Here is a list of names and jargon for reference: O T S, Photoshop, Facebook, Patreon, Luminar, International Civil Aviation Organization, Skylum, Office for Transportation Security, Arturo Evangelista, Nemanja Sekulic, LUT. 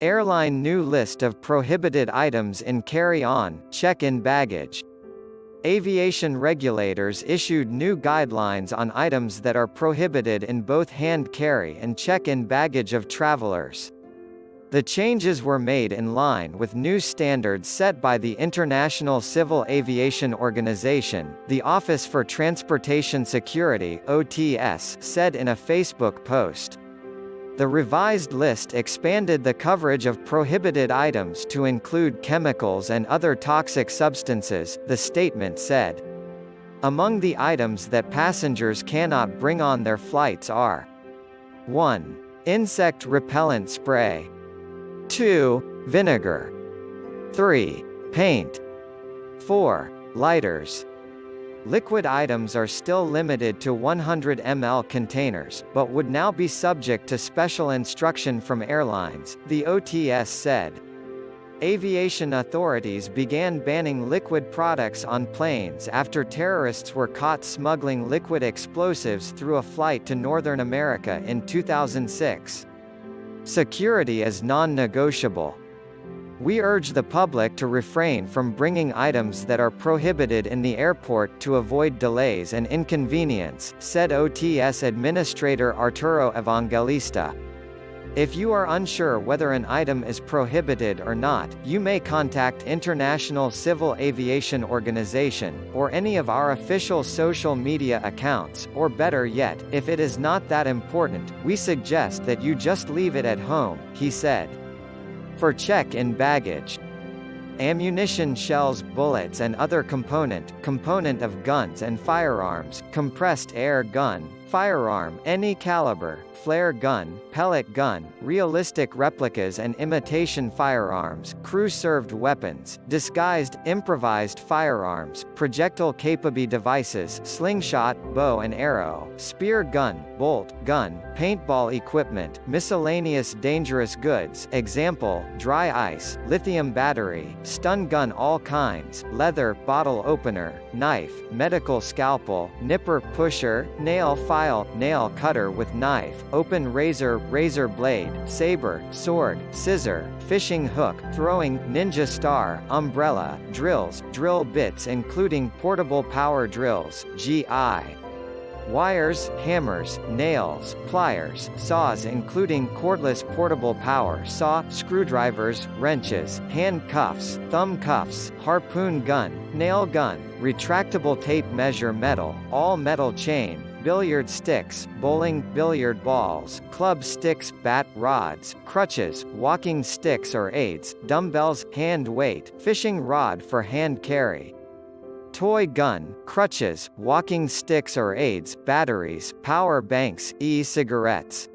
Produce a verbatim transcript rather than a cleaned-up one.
Airline new list of prohibited items in carry-on, check-in baggage. Aviation regulators issued new guidelines on items that are prohibited in both hand carry and check-in baggage of travelers. The changes were made in line with new standards set by the International Civil Aviation Organization, the Office for Transportation Security (O T S) said in a Facebook post. The revised list expanded the coverage of prohibited items to include chemicals and other toxic substances, the statement said. Among the items that passengers cannot bring on their flights are one Insect repellent spray, two Vinegar, three Paint, four Lighters. Liquid items are still limited to one hundred milliliter containers, but would now be subject to special instruction from airlines, the O T S said. Aviation authorities began banning liquid products on planes after terrorists were caught smuggling liquid explosives through a flight to Northern America in two thousand six. Security is non-negotiable. We urge the public to refrain from bringing items that are prohibited in the airport to avoid delays and inconvenience, said O T S Administrator Arturo Evangelista. If you are unsure whether an item is prohibited or not, you may contact International Civil Aviation Organization, or any of our official social media accounts, or better yet, if it is not that important, we suggest that you just leave it at home, he said. For check-in baggage, ammunition shells, bullets and other component, component of guns and firearms, compressed air gun, firearm, any caliber, flare gun, pellet gun, realistic replicas and imitation firearms, crew-served weapons, disguised, improvised firearms, projectile-capable devices, slingshot, bow and arrow, spear gun, bolt gun, paintball equipment, miscellaneous dangerous goods, example, dry ice, lithium battery, stun gun all kinds, leather, bottle opener, knife, medical scalpel, nipper, pusher, nail file, File, nail cutter with knife, open razor, razor blade, saber, sword, scissor, fishing hook, throwing, ninja star, umbrella, drills, drill bits including portable power drills, G I. Wires, hammers, nails, pliers, saws including cordless portable power saw, screwdrivers, wrenches, hand cuffs, thumb cuffs, harpoon gun, nail gun, retractable tape measure metal, all metal chain, billiard sticks, bowling, billiard balls, club sticks, bat, rods, crutches, walking sticks or aids, dumbbells, hand weight, fishing rod for hand carry. Toy gun, crutches, walking sticks or aids, batteries, power banks, e-cigarettes.